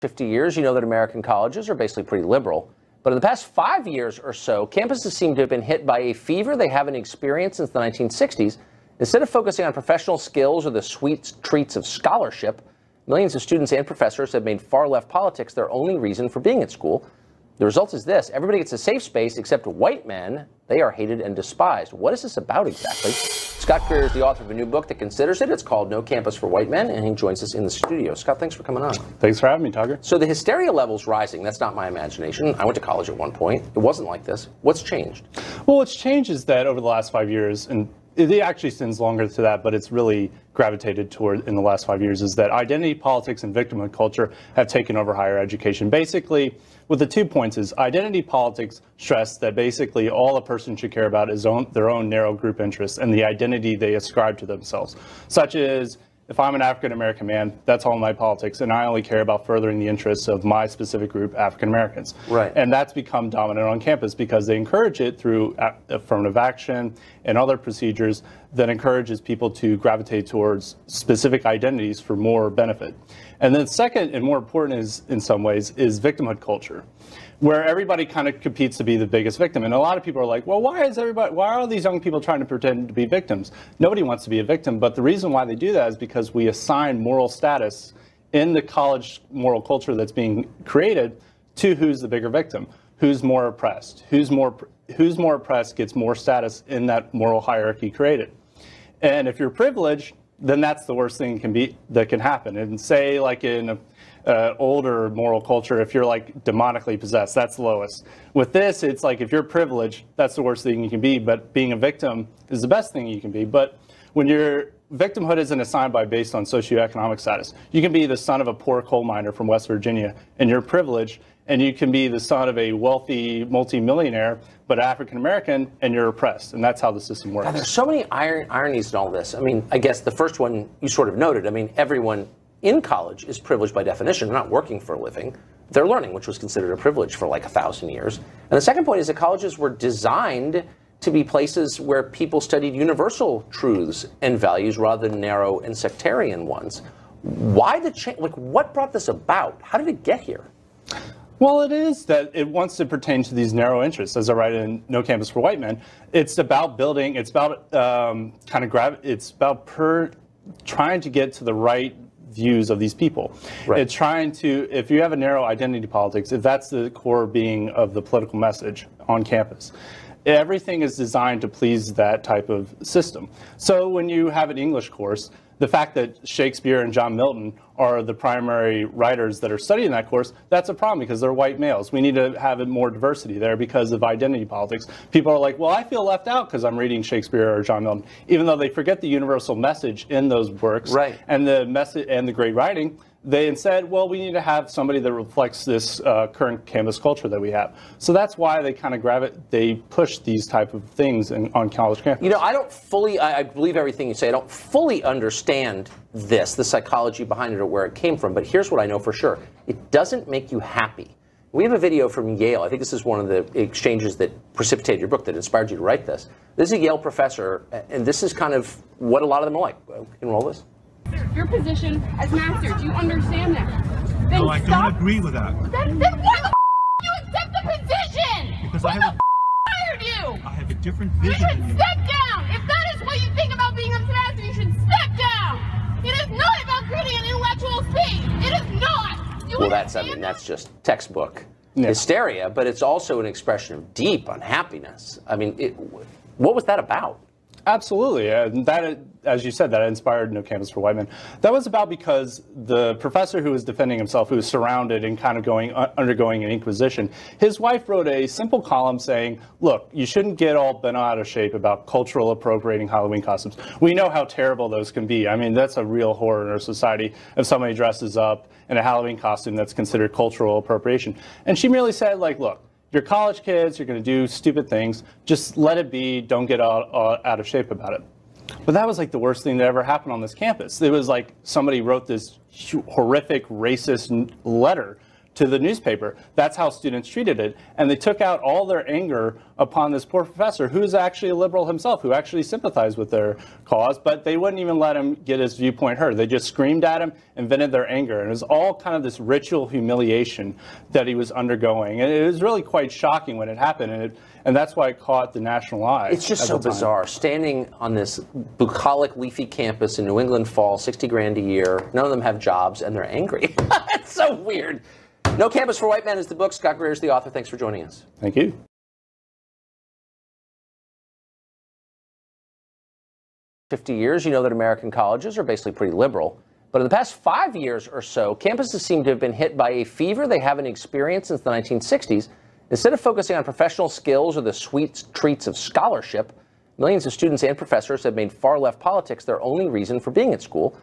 50 years, you know that American colleges are basically pretty liberal. But in the past 5 years or so, campuses seem to have been hit by a fever they haven't experienced since the 1960s. Instead of focusing on professional skills or the sweet treats of scholarship, millions of students and professors have made far-left politics their only reason for being at school. The result is this: everybody gets a safe space except white men. They are hated and despised. What is this about exactly? Scott Greer is the author of a new book that considers it. It's called No Campus for White Men, and he joins us in the studio. Scott, thanks for coming on. Thanks for having me, Tucker. So the hysteria level's rising. That's not my imagination. I went to college at one point. It wasn't like this. What's changed? Well, what's changed is that over the last 5 years, and it actually extends longer to that, but it's really gravitated toward in the last 5 years, is that identity politics and victimhood culture have taken over higher education. Basically, with the 2 points is identity politics stress that basically all a person should care about is their own narrow group interests and the identity they ascribe to themselves, such as, if I'm an African-American man, that's all my politics, and I only care about furthering the interests of my specific group, African-Americans. Right. And that's become dominant on campus because they encourage it through affirmative action and other procedures that encourages people to gravitate towards specific identities for more benefit. And then second, and more important is, in some ways, is victimhood culture, where everybody kind of competes to be the biggest victim. And a lot of people are like, well, why are all these young people trying to pretend to be victims? Nobody wants to be a victim, but the reason why they do that is because we assign moral status in the college moral culture that's being created to who's the bigger victim, who's more oppressed, who's more oppressed gets more status in that moral hierarchy created. And if you're privileged, then that's the worst thing that can happen. And say, like in older moral culture, if you're like demonically possessed, that's the lowest. With this, it's like if you're privileged, that's the worst thing you can be, but being a victim is the best thing you can be. But when your victimhood isn't assigned based on socioeconomic status, you can be the son of a poor coal miner from West Virginia, and you're privileged, and you can be the son of a wealthy multimillionaire, but African-American, and you're oppressed. And that's how the system works. Now, there's so many ironies in all this. I mean, I guess the first one you sort of noted, I mean, everyone in college is privileged by definition. They're not working for a living. They're learning, which was considered a privilege for like 1,000 years. And the second point is that colleges were designed to be places where people studied universal truths and values rather than narrow and sectarian ones. Why the change? Like, what brought this about? How did it get here? Well, it is that it wants to pertain to these narrow interests. As I write in No Campus for White Men, it's about building, it's about trying to get to the right views of these people. Right. It's trying to, if you have a narrow identity politics, if that's the core being of the political message on campus, everything is designed to please that type of system. So when you have an English course, the fact that Shakespeare and John Milton are the primary writers that are studying that course, that's a problem because they're white males. We need to have more diversity there because of identity politics. People are like, well, I feel left out because I'm reading Shakespeare or John Milton, even though they forget the universal message in those works. Right. And the message and the great writing. They instead, well, we need to have somebody that reflects this current campus culture that we have. So that's why they kind of push these type of things on college campus. You know, I believe everything you say. I don't fully understand the psychology behind it or where it came from, but here's what I know for sure. It doesn't make you happy. We have a video from Yale. I think this is one of the exchanges that precipitated your book, that inspired you to write this. This is a Yale professor, and this is kind of what a lot of them are like. Enroll this. Your position as master, do you understand that? Then no, I don't agree with that. Then why the f you accept the position? Because why the f hired you? I have a different vision. You should step down. If that is what you think about being a master, you should step down. It is not about creating an intellectual space. It is not. You well, that's, I mean, that's just textbook hysteria, but it's also an expression of deep unhappiness. I mean, what was that about? Absolutely. And that, as you said, that inspired No Campus for White Men. That was about because the professor who was defending himself, who was surrounded and kind of undergoing an inquisition, his wife wrote a simple column saying, look, you shouldn't get all bent out of shape about cultural appropriating Halloween costumes. We know how terrible those can be. I mean, that's a real horror in our society if somebody dresses up in a Halloween costume that's considered cultural appropriation. And she merely said, like, look, you're college kids, you're going to do stupid things. Just let it be. Don't get out of shape about it. But that was like the worst thing that ever happened on this campus. It was like somebody wrote this horrific racist letter to the newspaper. That's how students treated it. And they took out all their anger upon this poor professor, who's actually a liberal himself, who actually sympathized with their cause, but they wouldn't even let him get his viewpoint heard. They just screamed at him and vented their anger. And it was all kind of this ritual humiliation that he was undergoing. And it was really quite shocking when it happened, and that's why it caught the national eye. It's just so bizarre. Standing on this bucolic, leafy campus in New England Falls, 60 grand a year, none of them have jobs, and they're angry. It's so weird. No Campus for White Men is the book. Scott Greer is the author. Thanks for joining us. Thank you. ...50 years, you know that American colleges are basically pretty liberal. But in the past 5 years or so, campuses seem to have been hit by a fever they haven't experienced since the 1960s. Instead of focusing on professional skills or the sweet treats of scholarship, millions of students and professors have made far-left politics their only reason for being at school.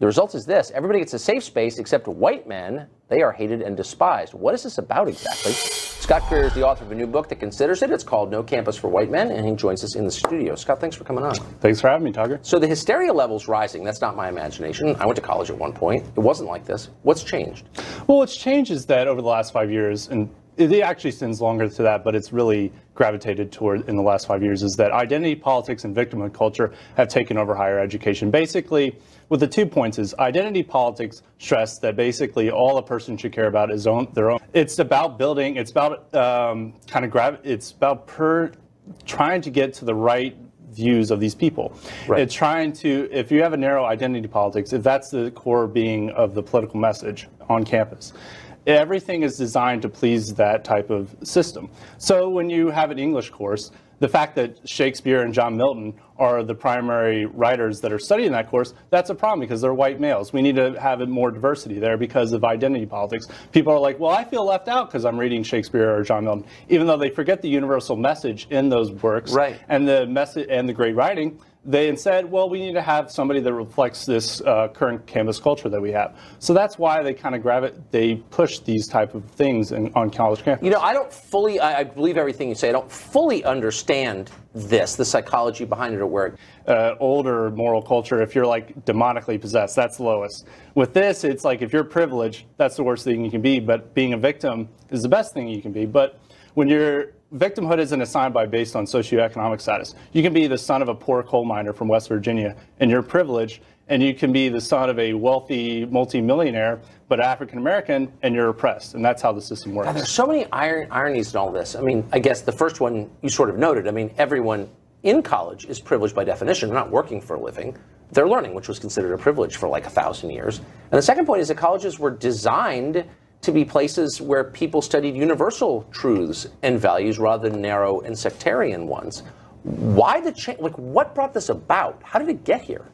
The result is this: everybody gets a safe space except white men. They are hated and despised. What is this about exactly? Scott Greer is the author of a new book that considers it. It's called No Campus for White Men, and he joins us in the studio. Scott, thanks for coming on. Thanks for having me, Tucker. So the hysteria level's rising. That's not my imagination. I went to college at one point. It wasn't like this. What's changed? Well, what's changed is that over the last 5 years, and it actually extends longer to that, but it's really gravitated toward in the last 5 years, is that identity politics and victimhood culture have taken over higher education. Basically, with the 2 points is identity politics stress that basically all a person should care about is their own. It's about building. It's about It's about trying to get to the right views of these people. Right. It's trying to, if you have a narrow identity politics, if that's the core being of the political message on campus, everything is designed to please that type of system. So when you have an English course, the fact that Shakespeare and John Milton are the primary writers that are studying that course, that's a problem because they're white males. We need to have more diversity there because of identity politics. People are like, well, I feel left out because I'm reading Shakespeare or John Milton, even though they forget the universal message in those works, right, and the message and the great writing. They instead, well, we need to have somebody that reflects this current campus culture that we have. So that's why they kind of they push these type of things on college campus. You know, I don't fully, I believe everything you say. I don't fully understand this, the psychology behind it at work. Older moral culture, if you're like demonically possessed, that's the lowest. With this, it's like if you're privileged, that's the worst thing you can be, but being a victim is the best thing you can be. But when you're victimhood isn't assigned based on socioeconomic status. You can be the son of a poor coal miner from West Virginia, and you're privileged, and you can be the son of a wealthy multimillionaire, but African-American, and you're oppressed, and that's how the system works. God, there's so many ironies in all this. I mean, I guess the first one you sort of noted, I mean, everyone in college is privileged by definition. They're not working for a living. They're learning, which was considered a privilege for like 1,000 years. And the second point is that colleges were designed to be places where people studied universal truths and values rather than narrow and sectarian ones. Why the change? Like, what brought this about? How did it get here?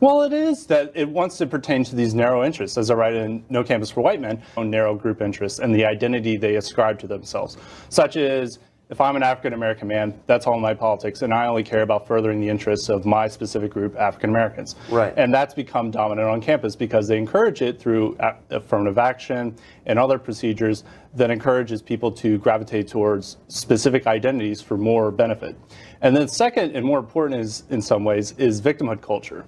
Well, it is that it wants to pertain to these narrow interests, as I write in No Campus for White Men, on narrow group interests and the identity they ascribe to themselves, such as, if I'm an African-American man, that's all my politics, and I only care about furthering the interests of my specific group, African-Americans. Right. And that's become dominant on campus because they encourage it through affirmative action and other procedures that encourages people to gravitate towards specific identities for more benefit. And then second, and more important is, in some ways, is victimhood culture,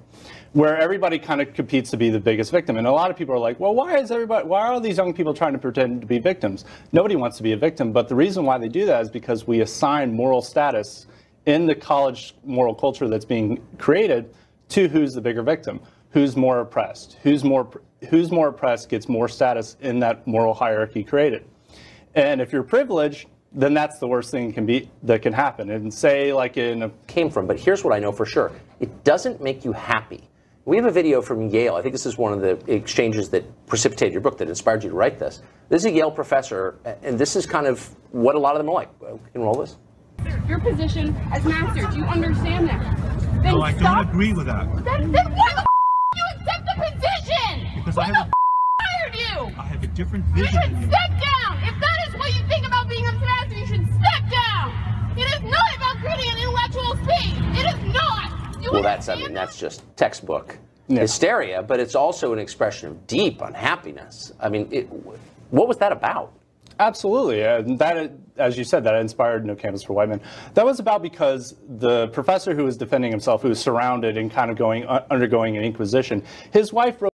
where everybody kind of competes to be the biggest victim. And a lot of people are like, well, why are all these young people trying to pretend to be victims? Nobody wants to be a victim, but the reason why they do that is because we assign moral status in the college moral culture that's being created to who's the bigger victim, who's more oppressed, who's more oppressed gets more status in that moral hierarchy created. And if you're privileged, then that's the worst thing that can happen. And say like in a came from, but here's what I know for sure. It doesn't make you happy. We have a video from Yale. I think this is one of the exchanges that precipitated your book, that inspired you to write this. This is a Yale professor, and this is kind of what a lot of them are like. Enroll this. Your position as master, do you understand that? Then no, I don't agree with that. Then why the f you accept the position? Because why I have the f hired you? I have a different vision. You should step down. If that is what you think about being a master, you should step down. It is not about creating an intellectual space. It is not. Well, that's, I mean, that's just textbook hysteria, but it's also an expression of deep unhappiness. I mean, what was that about? Absolutely. And that, as you said, that inspired No Campus for White Men. That was about because the professor who was defending himself, who was surrounded and kind of undergoing an inquisition, his wife wrote